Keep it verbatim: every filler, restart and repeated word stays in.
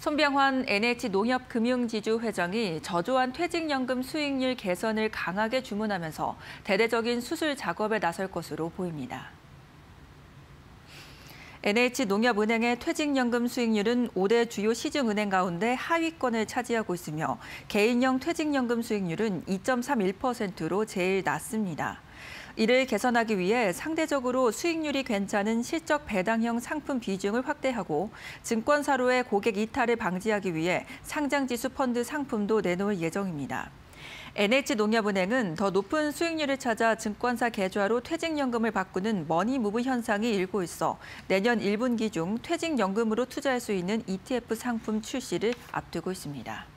손병환 엔에이치농협금융지주 회장이 저조한 퇴직연금 수익률 개선을 강하게 주문하면서 대대적인 수술 작업에 나설 것으로 보입니다. 엔에이치농협은행의 퇴직연금 수익률은 오 대 주요 시중은행 가운데 하위권을 차지하고 있으며 개인형 퇴직연금 수익률은 이 점 삼일 퍼센트로 제일 낮습니다. 이를 개선하기 위해 상대적으로 수익률이 괜찮은 실적 배당형 상품 비중을 확대하고 증권사로의 고객 이탈을 방지하기 위해 상장지수 펀드 상품도 내놓을 예정입니다. 엔에이치농협은행은 더 높은 수익률을 찾아 증권사 계좌로 퇴직연금을 바꾸는 머니무브 현상이 일고 있어 내년 일 분기 중 퇴직연금으로 투자할 수 있는 이티에프 상품 출시를 앞두고 있습니다.